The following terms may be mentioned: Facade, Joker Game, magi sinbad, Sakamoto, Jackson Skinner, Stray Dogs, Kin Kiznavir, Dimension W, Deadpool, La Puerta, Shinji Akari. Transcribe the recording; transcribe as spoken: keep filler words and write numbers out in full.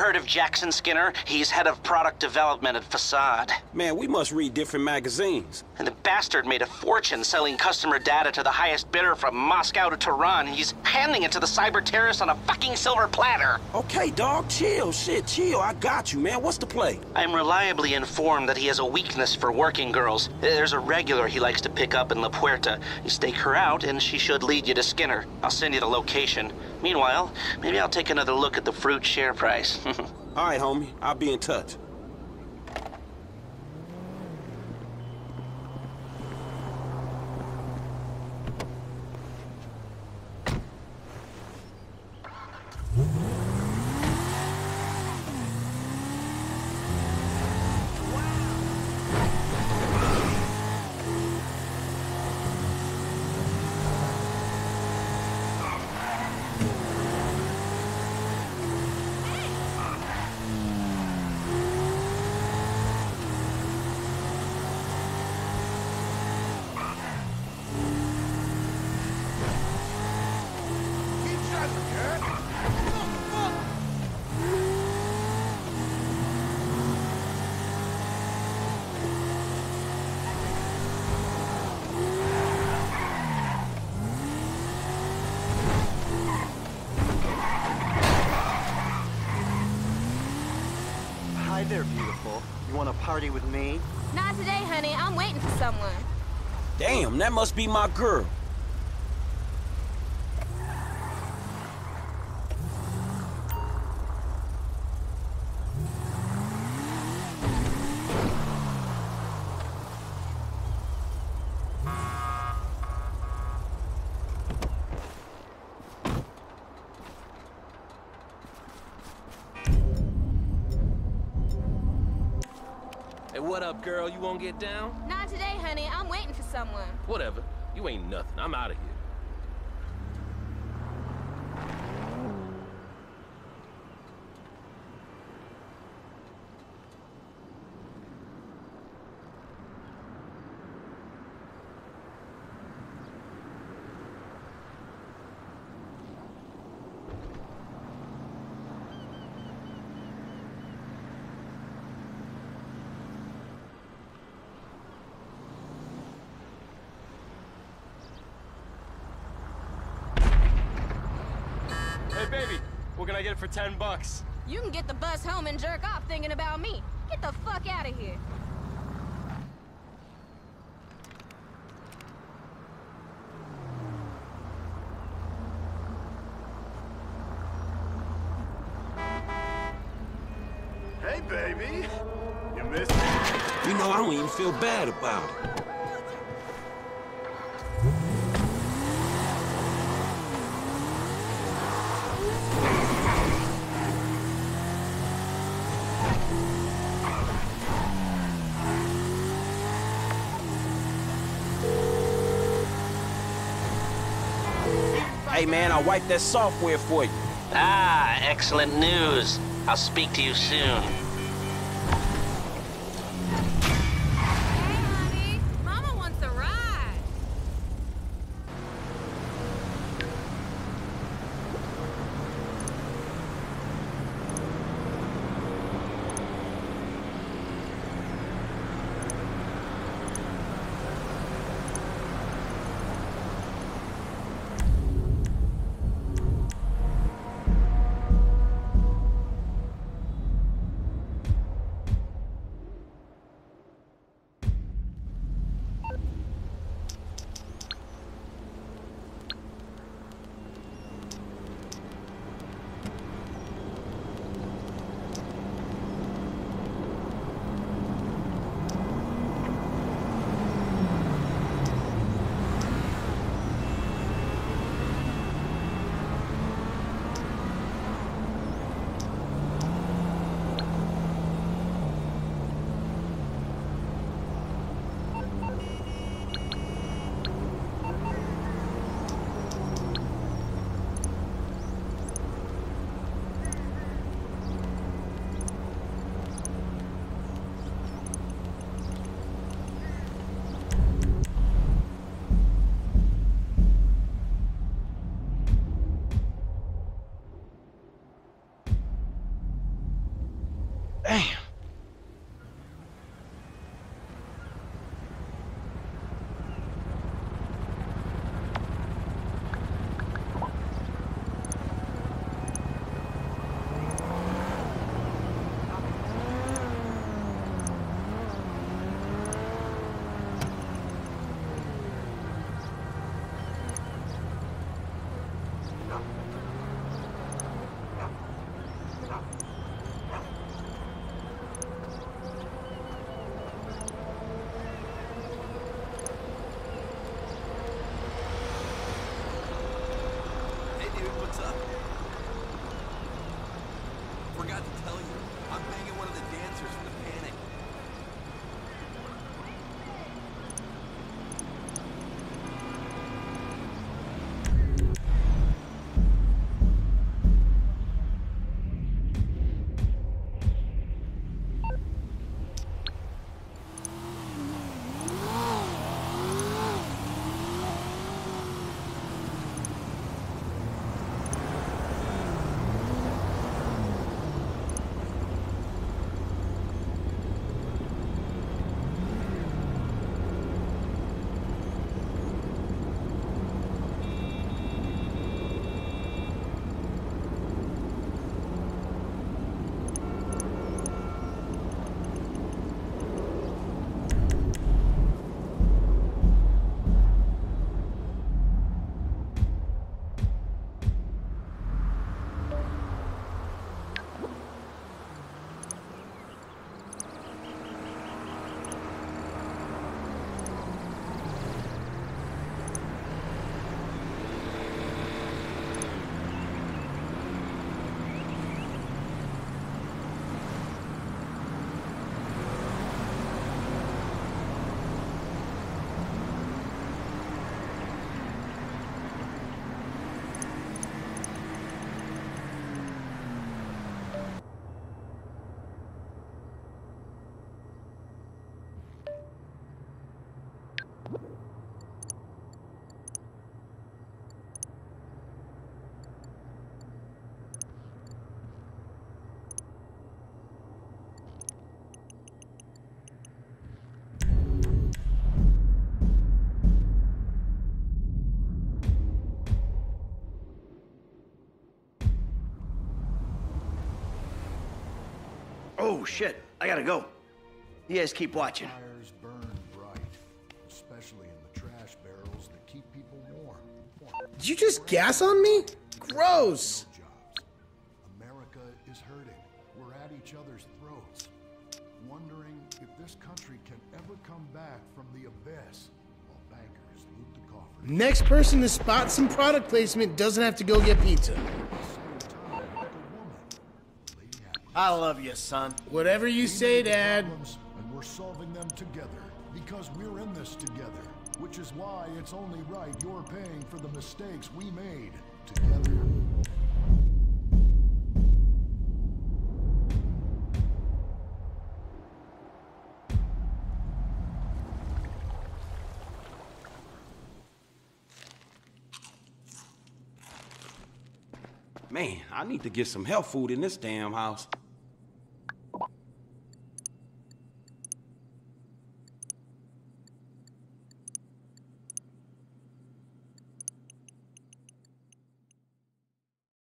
heard of Jackson Skinner? He's head of product development at Facade. Man, we must read different magazines. And the bastard made a fortune selling customer data to the highest bidder from Moscow to Tehran, and he's handing it to the cyber terrorists on a fucking silver platter. Okay, dog, chill, shit, chill. I got you, man. What's the play? I'm reliably informed that he has a weakness for working girls. There's a regular he likes to pick up in La Puerta. You stake her out, and she should lead you to Skinner. I'll send you the location. Meanwhile, maybe I'll take another look at the fruit share price. All right, homie. I'll be in touch. Hi there, beautiful. You want to party with me? Not today, honey. I'm waiting for someone. Damn, that must be my girl. What up, girl? You won't get down? Not today, honey. I'm waiting for someone. Whatever. You ain't nothing. I'm out of here. Baby, what can I get for ten bucks? You can get the bus home and jerk off thinking about me. Get the fuck out of here. Hey, baby. You missed me. You know, I don't even feel bad about it. Hey man, I wiped that software for you. Ah, excellent news. I'll speak to you soon. Hey, honey. Mama wants a ride. Oh, shit. I gotta go. You guys keep watching. Fires burn bright, especially in the trash barrels that keep people warm. Did you just gas on me? Gross. America is hurting. We're at each other's throats. Wondering if this country can ever come back from the abyss while bankers loot the coffers. Next person to spot some product placement doesn't have to go get pizza. I love you, son. Whatever you say, Dad. And we're solving them together because we're in this together, which is why it's only right you're paying for the mistakes we made together. Man, I need to get some health food in this damn house.